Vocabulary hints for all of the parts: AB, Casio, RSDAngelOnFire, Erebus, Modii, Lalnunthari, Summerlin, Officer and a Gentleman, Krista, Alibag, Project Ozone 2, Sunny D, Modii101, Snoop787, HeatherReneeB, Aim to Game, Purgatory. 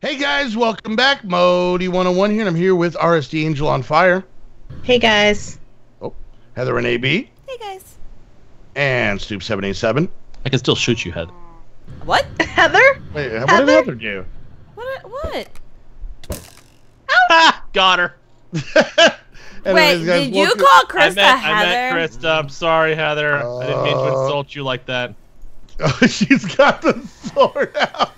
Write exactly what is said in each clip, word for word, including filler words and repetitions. Hey guys, welcome back. Modii one oh one here, and I'm here with R S D Angel on Fire. Hey guys. Oh, Heather and A B. Hey guys. And Snoop seven eight seven. I can still shoot you, Heather. What? Heather? Wait, Heather? What did Heather do? What? What? Ah, got her. Anyways, wait, guys, did you call Krista I met, Heather? I met Krista. I'm sorry, Heather. Uh, I didn't mean to insult you like that. Oh, she's got the sword out.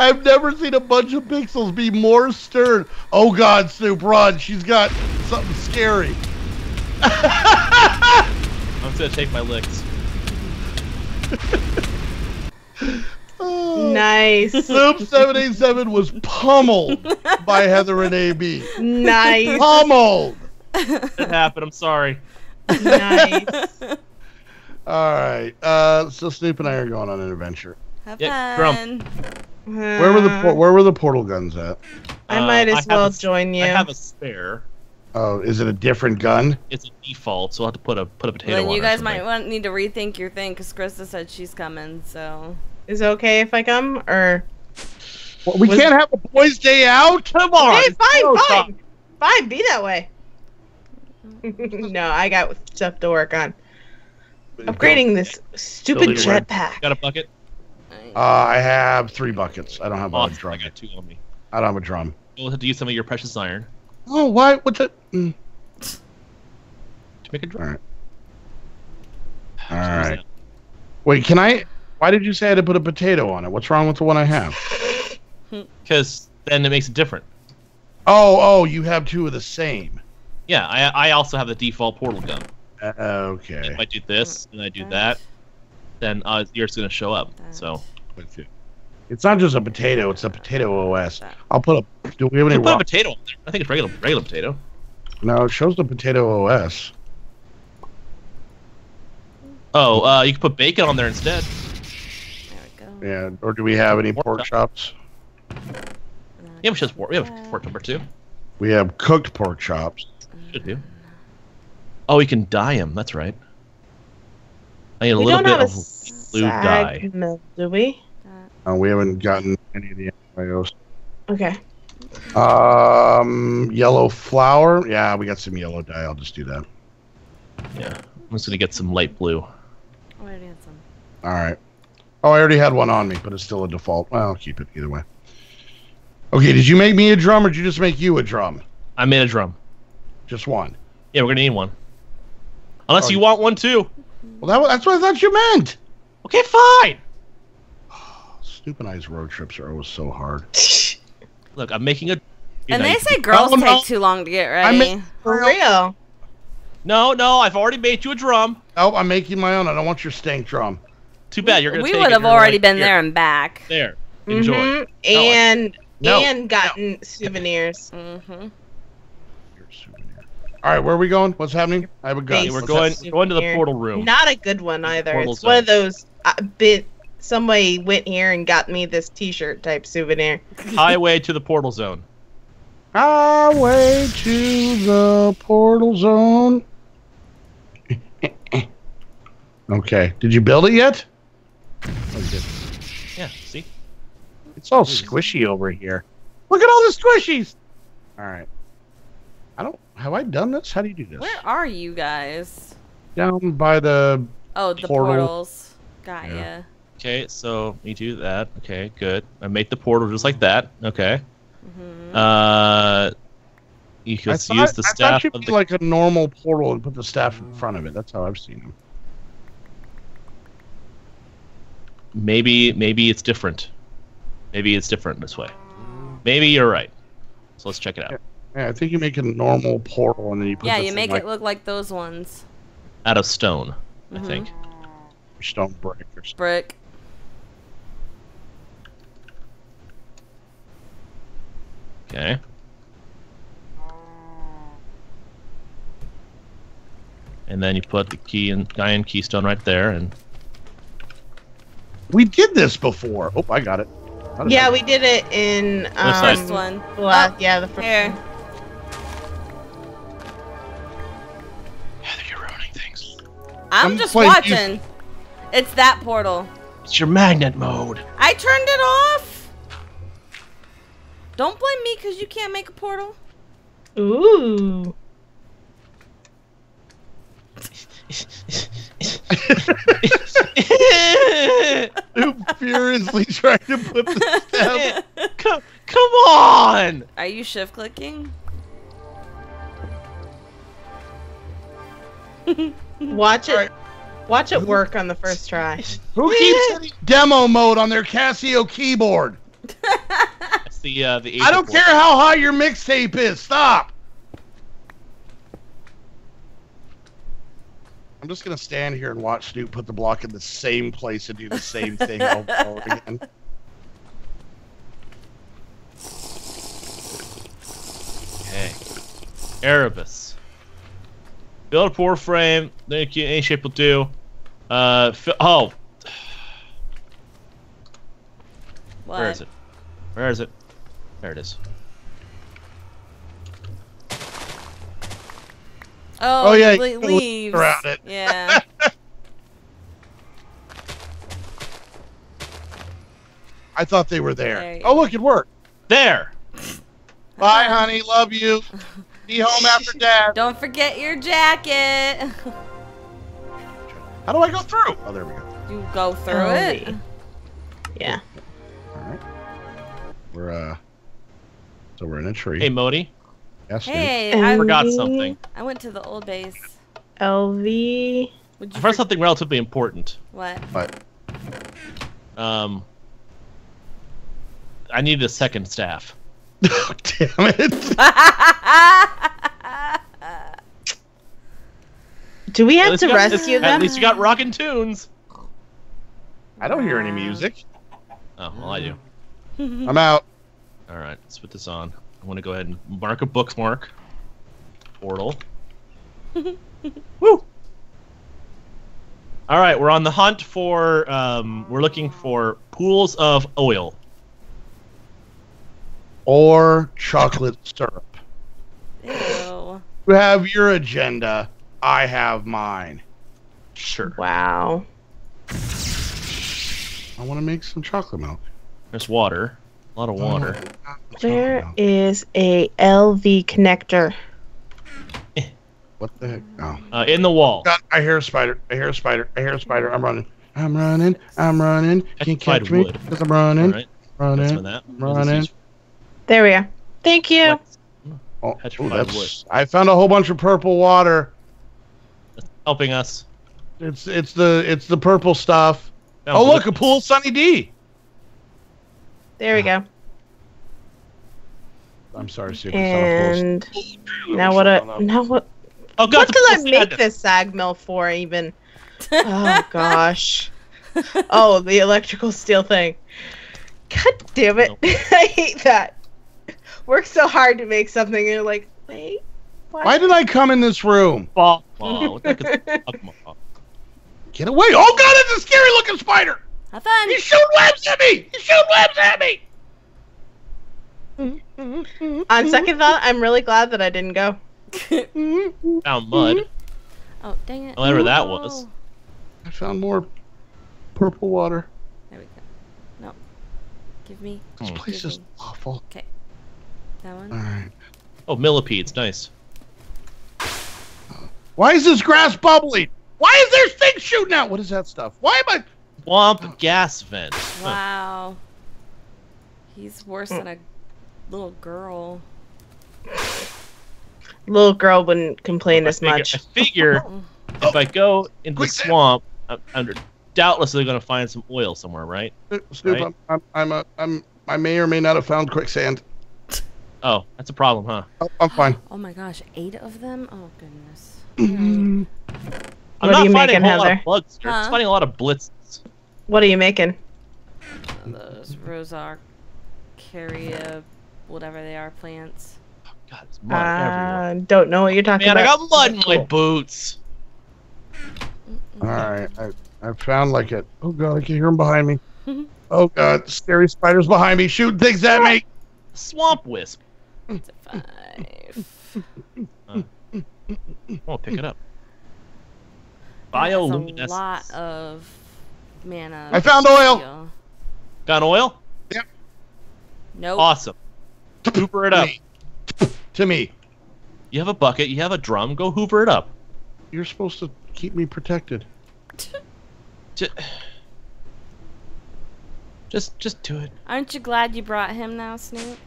I've never seen a bunch of pixels be more stern. Oh God, Snoop, run. She's got something scary. I'm just gonna take my licks. Oh, nice. Snoop seven eight seven was pummeled by Heather and A B. Nice. Pummeled. It happened. I'm sorry. Nice. All right. Uh, so Snoop and I are going on an adventure. Have yep, fun. From. Where were the where were the portal guns at? I uh, might as I well a, join you. I have a spare. Oh, is it a different gun? It's a default, so I'll have to put a put a potato. Well, on you guys it might want need to rethink your thing because Krista said she's coming. So is it okay if I come or? Well, we Was can't it? have a boys' day out. Come on. Hey, fine, no fine, time. fine. Be that way. No, I got stuff to work on. Upgrading this stupid jetpack. Got a bucket. Uh, I have three buckets. I don't have awesome. a drum. I got two on me. I don't have a drum. You'll have to use some of your precious iron. Oh, why? What's it? Mm. To make a drum. All right. All right. Wait, can I? Why did you say I had to put a potato on it? What's wrong with the one I have? Because then it makes it different. Oh, oh, you have two of the same. Yeah, I, I also have the default portal gun. Uh, okay. And if I do this and I do that, then uh, yours is going to show up. So it's not just a potato; it's a potato O S. I'll put a. Do we have any? You put a potato on there. I think it's regular, regular potato. No, it shows the potato O S. Oh, uh, you can put bacon on there instead. There we go. Yeah, or do we have any pork, pork chops? Yeah, we should have pork. We have pork number two. We have cooked pork chops. Should do. Oh, we can dye them. That's right. I need a we little bit of blue dye. Milk, do we? Uh, we haven't gotten any of the M I Os. Okay. Um, yellow flour. Yeah, we got some yellow dye. I'll just do that. Yeah, I'm just gonna get some light blue. I already had some. All right. Oh, I already had one on me, but it's still a default. Well, I'll keep it either way. Okay, did you make me a drum, or did you just make you a drum? I made a drum. Just one. Yeah, we're gonna need one. Unless oh, you want one too. Well, that, that's what I thought you meant. Okay, fine. Oh, Snoop and I's road trips are always so hard. Look, I'm making a... And know, they say girls take out. too long to get ready. Make, for real. No, no, I've already made you a drum. Oh, I'm making my own. I don't want your stank drum. Too bad. You're going to take it. We would have already like, been there and back. There. Enjoy. Mm-hmm. And no, and gotten no. souvenirs. Mm-hmm. All right, where are we going? What's happening? I have a gun. We're going, going to the portal room. Not a good one either. Portal it's zone. one of those uh, bit. Somebody went here and got me this T-shirt type souvenir. Highway to the portal zone. Highway to the portal zone. Okay. Did you build it yet? Oh, good. Yeah. See? It's all Jeez. squishy over here. Look at all the squishies. All right. I don't. Have I done this? How do you do this? Where are you guys? Down by the. Oh, the portal. portals. Got yeah. ya. Okay, so you do that. Okay, good. I made the portal just like that. Okay. Mm-hmm. Uh, you could use thought, the staff. I thought you'd of be the... like a normal portal and put the staff in front of it. That's how I've seen them. Maybe, maybe it's different. Maybe it's different this way. Maybe you're right. So let's check it out. Yeah. Yeah, I think you make a normal portal and then you put. Yeah, you make like, it look like those ones. Out of stone, mm-hmm. I think. Or stone brick or something. Brick. Okay. And then you put the key and iron keystone right there, and we did this before. Oh, I got it. Yeah, we did it in um, first one. Well, oh, yeah, the first here. one. I'm, I'm just watching. You. It's that portal. It's your magnet mode. I turned it off. Don't blame me because you can't make a portal. Ooh. I'm furiously trying to put the step. Come, come on! Are you shift clicking? Watch it. Right. Watch it work on the first try. Who keeps demo mode on their Casio keyboard? That's the, uh, the I don't care how high your mixtape is. Stop. I'm just gonna stand here and watch Snoop put the block in the same place and do the same thing over and over again. Okay, Erebus. Build a poor frame. Then any shape will do. Uh, oh. What? Where is it? Where is it? There it is. Oh, oh yeah, le leaves. Around it. Yeah. I thought they were there. there oh, look, it worked. There. Bye, honey. Love you. Be home after dad. Don't forget your jacket. How do I go through? Oh, there we go. You go through oh, it. it. Yeah. All right. We're uh. So we're in a tree. Hey, Modi. Yes, hey, I forgot something. I went to the old days. L V. I forgot something relatively important. What? What? Um. I needed a second staff. Oh, damn it! Do we have to rescue them? At least you got rockin' tunes. I don't hear any music. Oh, well, I do. I'm out. All right, let's put this on. I want to go ahead and mark a bookmark. Portal. Woo! All right, we're on the hunt for. Um, we're looking for pools of oil. Or chocolate syrup. Ew. You have your agenda. I have mine. Sure. Wow. I want to make some chocolate milk. There's water. A lot of water. Oh, there is a L V connector. What the heck? Oh. Uh, in the wall. God, I hear a spider. I hear a spider. I hear a spider. I'm running. I'm running. I'm running. Can't catch me because I'm running. Right. Running. That. Running. There we are. Thank you. Oh, ooh, that's, I found a whole bunch of purple water. That's helping us. It's it's the it's the purple stuff. Found oh look, a pool of Sunny D. There we go. I'm sorry, Sue. And now what? A, now what? Oh God, what did I make this sag mill for? Even? Oh gosh. Oh, the electrical steel thing. God damn it! I hate that. Work so hard to make something, and you're like, wait. What? Why did I come in this room? Get away! Oh God, it's a scary-looking spider. Have fun. You shoot webs at me! You shoot webs at me! On second thought, I'm really glad that I didn't go. Found mud. Oh, dang it. Whatever no. that was. I found more purple water. There we go. No. Give me. This oh, place is me. awful. Okay. That one? Alright. Oh, millipedes. Nice. Why is this grass bubbling? Why is there things shooting out? What is that stuff? Why am I... Womp gas vent. Wow. He's worse than a little girl. Little girl wouldn't complain as much. I figure if I go into the swamp, I'm, I'm doubtlessly going to find some oil somewhere, right? Snoop, right? I'm, I'm, I'm, I'm, I may or may not have found quicksand. Oh, that's a problem, huh? Oh, I'm fine. Oh my gosh, eight of them? Oh goodness. Mm-hmm. I'm what not are you finding making, a Heather? Lot of huh? I'm finding a lot of blitzes. What are you making? Uh, those Rosacaria, whatever they are, plants. Oh, God, it's mud uh, everywhere. Don't know what you're talking Man, about. Man, I got mud in my boots. All right, I I found like it. Oh God, I can hear them behind me. Oh God, scary spiders behind me, shooting things at me. Swamp wisp. It's a five. uh, I'll pick it up. Bioluminescence. A lot of mana. I found oil. Got oil? Yep. Nope. Awesome. Hoover it up. Me. To me. You have a bucket. You have a drum. Go hoover it up. You're supposed to keep me protected. Just, just do it. Aren't you glad you brought him now, Snoop?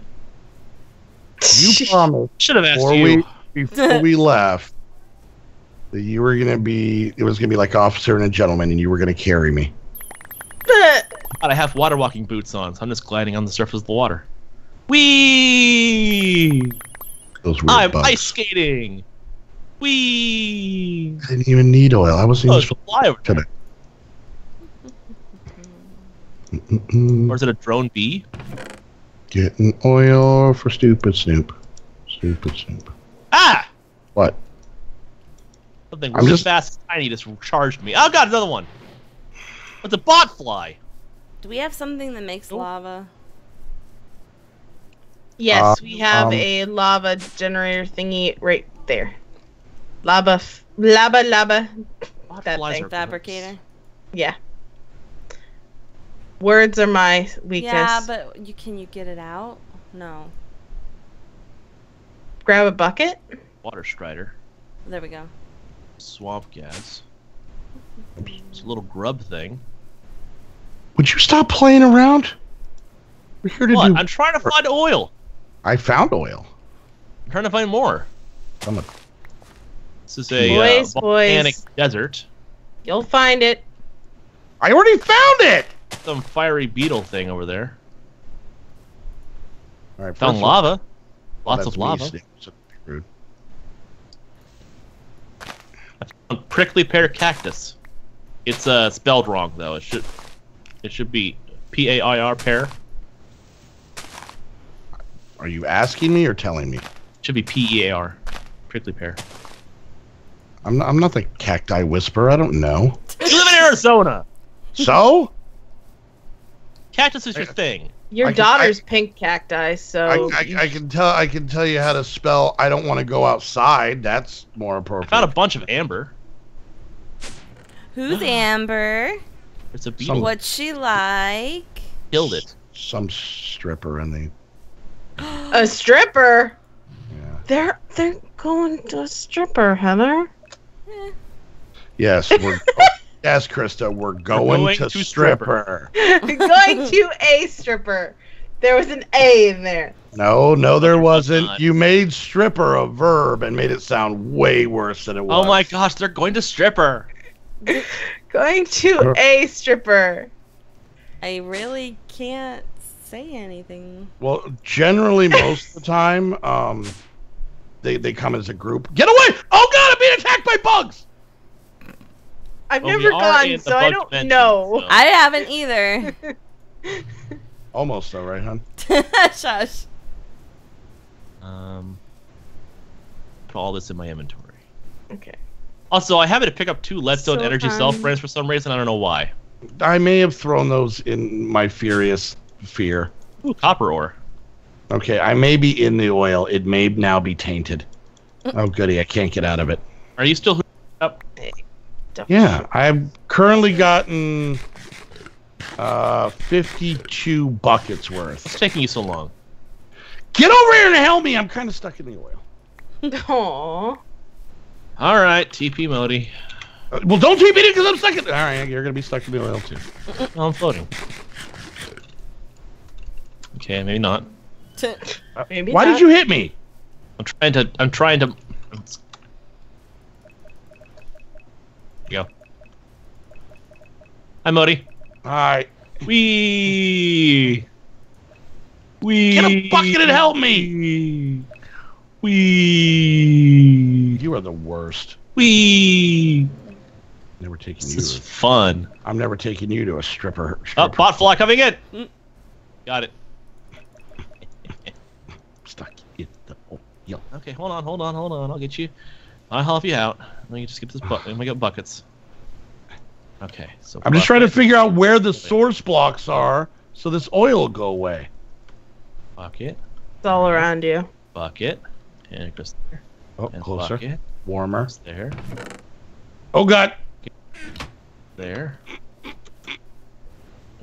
You promised. Should have asked before you. We, before we left, that you were gonna be. It was gonna be like Officer and a Gentleman, and you were gonna carry me. God, I have water walking boots on, so I'm just gliding on the surface of the water. Wee! Those weird I'm bugs. Ice skating. Wee! I didn't even need oil. I wasn't oh, useful today. Mm-mm. Or is it a drone bee? Getting oil for stupid Snoop. Stupid Snoop. Ah! What? Something really just... fast and tiny just charged me. Oh god, another one! It's a bot fly! Do we have something that makes oh. lava? Yes, uh, we have um, a lava generator thingy right there. Lava, f lava, lava. That thing. Fabricator? Gross. Yeah. Words are my weakness. Yeah, but you, can you get it out? No. Grab a bucket? Water strider. There we go. Swamp gas. It's a little grub thing. Would you stop playing around? We're here to what? do... I'm trying to find oil. I found oil. I'm trying to find more. I'm a... This is a boys, uh, volcanic boys. desert. You'll find it. I already found it! Some fiery beetle thing over there. All right, found lava. Lots well, of lava. Rude. I found prickly pear cactus. It's uh, spelled wrong though. It should it should be P A I R pear. Are you asking me or telling me? It should be P E A R. Prickly pear. I'm not, I'm not the cacti whisperer. I don't know. You live in Arizona. So. Cactus is your I, thing. Your I daughter's can, I, pink cacti, so I, I, I can tell. I can tell you how to spell. I don't want to go outside. That's more appropriate. I found a bunch of amber. Who's Amber? It's a beetle. Some, What's she like? Killed it. Some stripper in the. A stripper. Yeah. They're they're going to a stripper, Heather. Eh. Yes. We're Yes, Krista, we're going, we're going to, to stripper. stripper. We're going to a stripper. There was an A in there. No, no, there wasn't. You made stripper a verb and made it sound way worse than it was. Oh my gosh, they're going to stripper. Going to a stripper. I really can't say anything. Well, generally, most of the time, um, they, they come as a group. Get away! Oh god, I'm being attacked by bugs! I've well, never gone, so I don't mention, know. So. I haven't either. Almost though, right, hon? Shush. Um, put all this in my inventory. Okay. Also, I happened to pick up two Leadstone so, Energy um, Cell Frames for some reason. I don't know why. I may have thrown those in my furious fear. Ooh, copper ore. Okay, I may be in the oil. It may now be tainted. Oh, goody, I can't get out of it. Are you still up? Don't yeah, shoot. I've currently gotten uh, fifty-two buckets worth. What's taking you so long? Get over here and help me! I'm kind of stuck in the oil. Aww. All right, T P Modi. Uh, well, don't T P it because I'm stuck in. All right, you're gonna be stuck in the oil too. No, I'm floating. Okay, maybe not. Uh, maybe why not. did you hit me? I'm trying to. I'm trying to. Go. Hi, Modi. Hi. Wee. Wee. Get a bucket and help me. Wee. You are the worst. Wee. Never taking this you. This is fun. I'm never taking you to a stripper. stripper. Oh, bot fly coming in. Mm. Got it. Stuck in the oil. Okay, hold on, hold on, hold on. I'll get you. I'll help you out. Let me just get this bucket. Let me get buckets. Okay. So I'm just trying to figure out where the source blocks are so this oil will go away. Bucket. It's all around you. Bucket. And just there. Oh, and closer. Bucket. Warmer. Just there. Oh, God. There.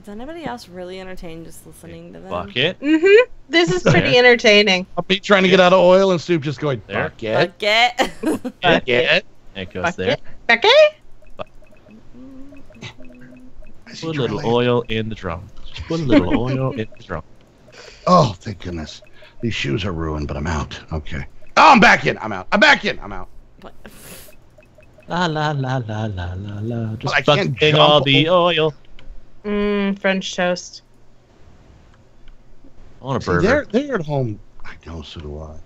Is anybody else really entertained just listening to them? Bucket. Mm-hmm. This is pretty entertaining. I'll be trying to get out of oil and Snoop just going, there. Bucket. Bucket. Bucket. It goes bucket. There. Bucket. Put a little land. Oil in the drum. Just put a little oil in the drum. Oh, thank goodness. These shoes are ruined, but I'm out. Okay. Oh, I'm back in. I'm out. I'm back in. I'm out. What? La, la, la, la, la, la, la. Just bucketing all the oil. Mmm, French toast. On a burger. See, they're, they're at home. I know, so do I.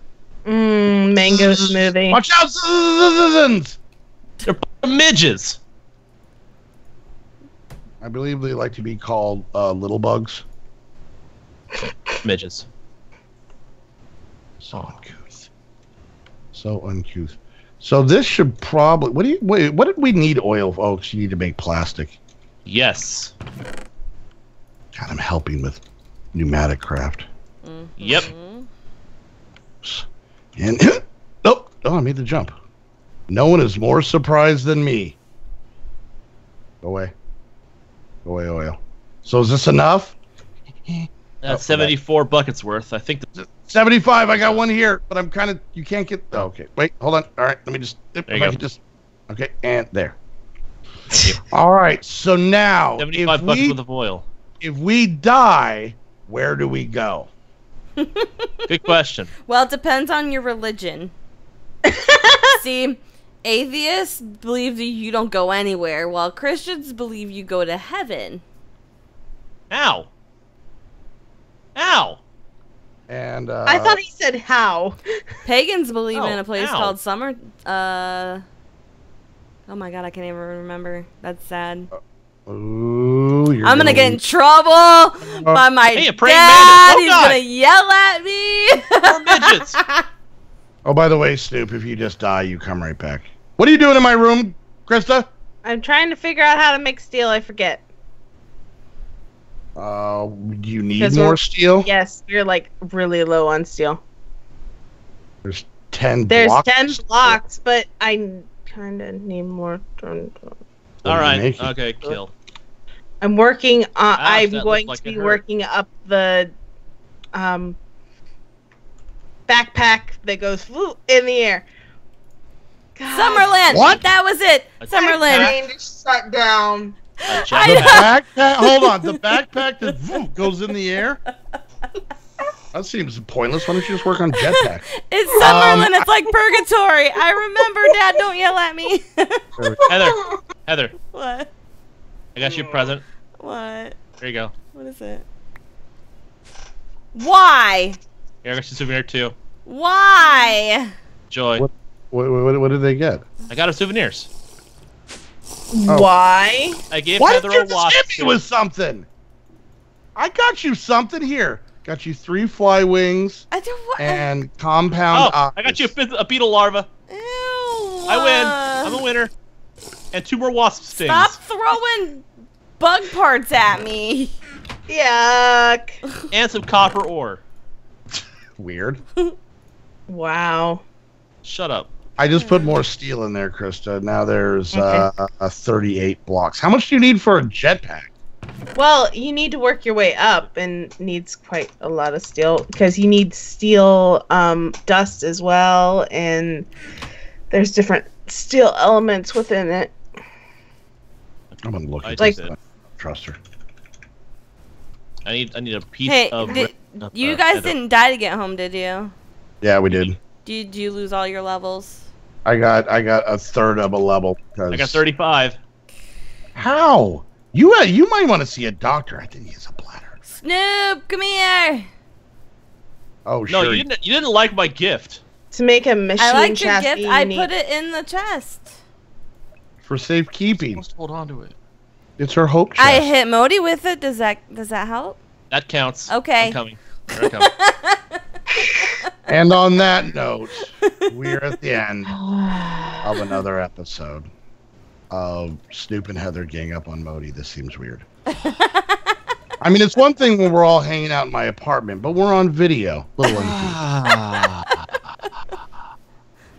Mmm, mango smoothie. Watch out, citizens! They're midges. I believe they like to be called uh, little bugs. Midges. So uncouth. So uncouth. So this should probably. What do you? Wait, what did we need oil, folks? You need to make plastic. Yes. God, I'm helping with pneumatic craft. Mm-hmm. Yep. And oh, oh, I made the jump. No one is more surprised than me. Go away. Go away, oil. So is this enough? That's oh, seventy-four okay. buckets worth. I think the seventy-five. I got one here, but I'm kind of. You can't get. Oh, okay, wait, hold on. All right, let me just. There you go. Just. Okay, and there. All right, so now seventy-five if bucks we, worth of oil. If we die, where do we go? Good question. Well, it depends on your religion. See. Atheists believe that you don't go anywhere, while Christians believe you go to heaven. Ow. Ow. And uh, I thought he said how. Pagans believe oh, in a place ow. called Summer. Uh. Oh my God, I can't even remember. That's sad. Uh, ooh, you're I'm gonna, gonna get in trouble uh, by my hey, dad. Oh, He's God. gonna yell at me. We're midgets. Oh, by the way, Snoop, if you just die, you come right back. What are you doing in my room, Krista? I'm trying to figure out how to make steel. I forget. Uh, you need more steel? Yes, we're like really low on steel. There's ten. There's blocks ten blocks, but I kind of need more. All right. Okay. Kill. I'm working. On, ah, I'm going like to be hurt. working up the, um. backpack that goes in the air. God. Summerlin! What? That was it! A Summerlin! I to shut down. I the backpack, hold on, the backpack that woo, goes in the air? That seems pointless. Why don't you just work on jetpack? It's Summerlin. Um, it's like Purgatory. I remember, Dad. Don't yell at me. Heather. Heather. What? I got you a present. What? There you go. What is it? Why? Here, I got you a souvenir too. Why? Joy. What, what, what, what did they get? I got her souvenirs. Oh. Why? I gave Why Heather did you a watch. Just hit me with something? I got you something here. Got you three fly wings I don't, and compound. Oh, I got you a, a beetle larva. Ew. I win. I'm a winner. And two more wasp stings. Stop throwing bug parts at me. Yuck. And some copper ore. Weird. Wow. Shut up. I just put more steel in there, Krista. Now there's uh, uh, thirty-eight blocks. How much do you need for a jetpack? Well, you need to work your way up and needs quite a lot of steel because you need steel um, dust as well, and there's different steel elements within it. I'm gonna look at like, this. Trust her. I need. I need a piece hey, of. Did, you guys didn't die to get home, did you? Yeah, we did. Did you lose all your levels? I got. I got a third of a level. I got thirty-five. How? You. Uh, you might want to see a doctor. I think he has a bladder. Snoop, come here. Oh no, sure. No, you didn't. You didn't like my gift. To make a machine. I like your gift. I put it in the chest. For safekeeping. Just hold on to it. It's her hope chest. I hit Modi with it. Does that does that help? That counts. Okay. I'm coming. I'm coming. And on that note, we're at the end of another episode of Snoop and Heather gang up on Modi. This seems weird. I mean, it's one thing when we're all hanging out in my apartment, but we're on video. Little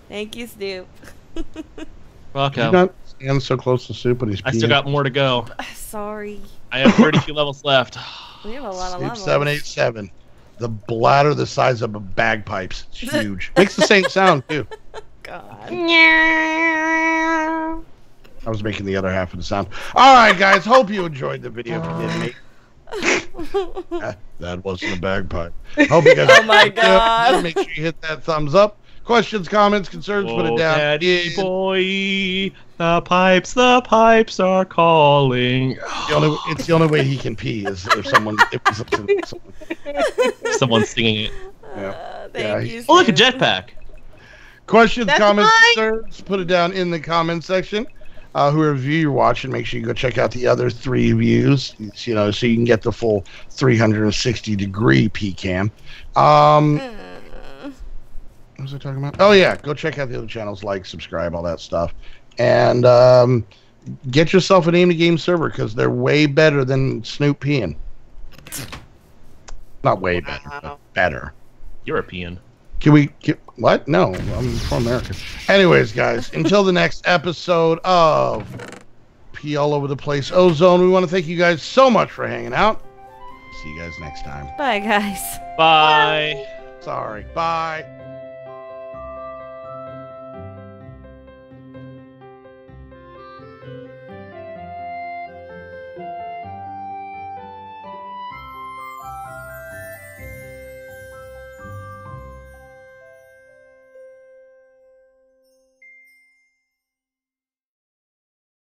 Thank you, Snoop. Welcome. And so close to Snoop, but he's. I still got more to go. sorry. I have thirty-two levels left. We have a lot of levels. seven eight seven. The bladder the size of a bagpipes. It's huge. Makes the same sound, too. God. I was making the other half of the sound. All right, guys. Hope you enjoyed the video. Uh. uh, that wasn't a bagpipe. Hope you guys. Oh, my God. Make sure you hit that thumbs up. Questions, comments, concerns, oh, put it down. Daddy boy, the pipes, the pipes are calling. The only, it's the only way he can pee is if someone, if someone's someone. Someone's singing it. Uh, yeah. Thank yeah. you, oh, look, a jetpack. Questions, That's comments, mine. concerns, put it down in the comment section. Uh, whoever view you're watching, make sure you go check out the other three views, you know, so you can get the full three sixty degree P cam. Um... Mm. What was I talking about? Oh, yeah. Go check out the other channels. Like, subscribe, all that stuff. And um, get yourself an Aim to Game server because they're way better than Snoop peeing. Not way wow. better, but better. European. Can we get... What? No. I'm from America. Anyways, guys, until the next episode of Pee All Over the Place Ozone, we want to thank you guys so much for hanging out. See you guys next time. Bye, guys. Bye. Bye. Sorry. Bye.